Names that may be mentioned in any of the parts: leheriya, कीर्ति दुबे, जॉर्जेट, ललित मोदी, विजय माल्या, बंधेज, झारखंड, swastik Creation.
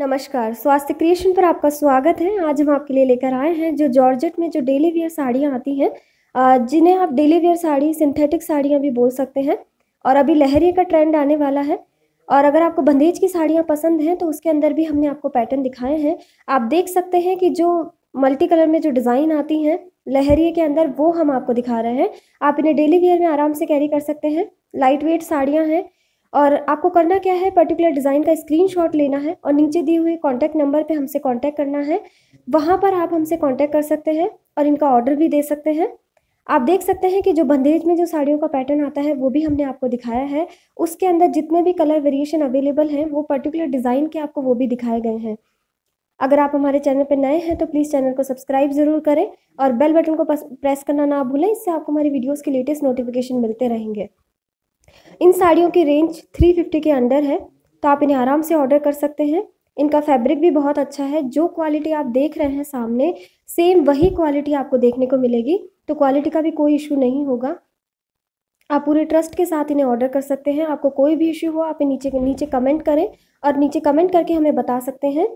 नमस्कार, स्वास्तिक क्रिएशन पर आपका स्वागत है। आज हम आपके लिए लेकर आए हैं जो जॉर्जेट में जो डेली वेयर साड़ियाँ आती हैं, जिन्हें आप डेली वेयर साड़ी, सिंथेटिक साड़ियाँ भी बोल सकते हैं। और अभी लहरिया का ट्रेंड आने वाला है, और अगर आपको बंधेज की साड़ियाँ पसंद हैं तो उसके अंदर भी हमने आपको पैटर्न दिखाए हैं। आप देख सकते हैं कि जो मल्टी कलर में जो डिज़ाइन आती हैं लहरिया के अंदर, वो हम आपको दिखा रहे हैं। आप इन्हें डेली वेयर में आराम से कैरी कर सकते हैं। लाइट वेट साड़ियाँ हैं, और आपको करना क्या है, पर्टिकुलर डिज़ाइन का स्क्रीनशॉट लेना है और नीचे दिए हुए कॉन्टैक्ट नंबर पे हमसे कॉन्टैक्ट करना है। वहाँ पर आप हमसे कॉन्टैक्ट कर सकते हैं और इनका ऑर्डर भी दे सकते हैं। आप देख सकते हैं कि जो बंधेज में जो साड़ियों का पैटर्न आता है वो भी हमने आपको दिखाया है। उसके अंदर जितने भी कलर वेरिएशन अवेलेबल हैं वो पर्टिकुलर डिज़ाइन के आपको वो भी दिखाए गए हैं। अगर आप हमारे चैनल पर नए हैं तो प्लीज़ चैनल को सब्सक्राइब ज़रूर करें और बेल बटन को प्रेस करना ना भूलें। इससे आपको हमारी वीडियोज़ के लेटेस्ट नोटिफिकेशन मिलते रहेंगे। इन साड़ियों की रेंज 350 के अंडर है, तो आप इन्हें आराम से ऑर्डर कर सकते हैं। इनका फैब्रिक भी बहुत अच्छा है। जो क्वालिटी आप देख रहे हैं सामने, सेम वही क्वालिटी आपको देखने को मिलेगी, तो क्वालिटी का भी कोई इशू नहीं होगा। आप पूरे ट्रस्ट के साथ इन्हें ऑर्डर कर सकते हैं। आपको कोई भी इशू हो आप नीचे कमेंट करें, और नीचे कमेंट करके हमें बता सकते हैं।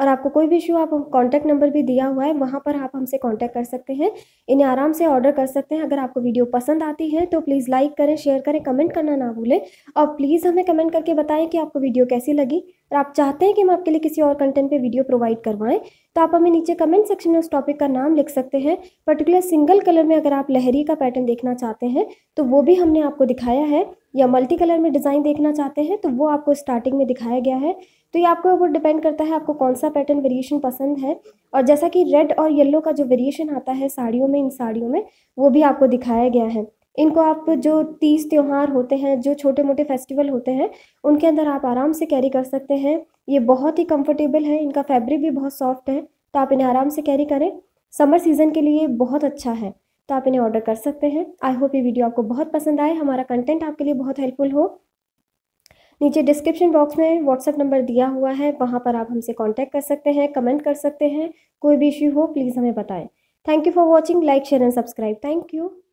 और आपको कोई भी इशू, आप कॉन्टैक्ट नंबर भी दिया हुआ है, वहाँ पर आप हमसे कॉन्टैक्ट कर सकते हैं। इन्हें आराम से ऑर्डर कर सकते हैं। अगर आपको वीडियो पसंद आती है तो प्लीज़ लाइक करें, शेयर करें, कमेंट करना ना भूलें। और प्लीज़ हमें कमेंट करके बताएं कि आपको वीडियो कैसी लगी, और आप चाहते हैं कि हम आपके लिए किसी और कंटेंट पे वीडियो प्रोवाइड करवाएं, तो आप हमें नीचे कमेंट सेक्शन में उस टॉपिक का नाम लिख सकते हैं। पर्टिकुलर सिंगल कलर में अगर आप लहरिया का पैटर्न देखना चाहते हैं तो वो भी हमने आपको दिखाया है, या मल्टी कलर में डिज़ाइन देखना चाहते हैं तो वो आपको स्टार्टिंग में दिखाया गया है। तो ये आपको ऊपर डिपेंड करता है आपको कौन सा पैटर्न वेरिएशन पसंद है। और जैसा कि रेड और येलो का जो वेरिएशन आता है साड़ियों में, इन साड़ियों में, वो भी आपको दिखाया गया है। इनको आप जो तीज त्यौहार होते हैं, जो छोटे मोटे फेस्टिवल होते हैं, उनके अंदर आप आराम से कैरी कर सकते हैं। ये बहुत ही कंफर्टेबल है, इनका फैब्रिक भी बहुत सॉफ्ट है, तो आप इन्हें आराम से कैरी करें। समर सीज़न के लिए बहुत अच्छा है, तो आप इन्हें ऑर्डर कर सकते हैं। आई होप ये वीडियो आपको बहुत पसंद आए, हमारा कंटेंट आपके लिए बहुत हेल्पफुल हो। नीचे डिस्क्रिप्शन बॉक्स में व्हाट्सएप नंबर दिया हुआ है, वहाँ पर आप हमसे कॉन्टैक्ट कर सकते हैं, कमेंट कर सकते हैं। कोई भी इश्यू हो प्लीज़ हमें बताएं। Thank you for watching. Like, share and subscribe. Thank you.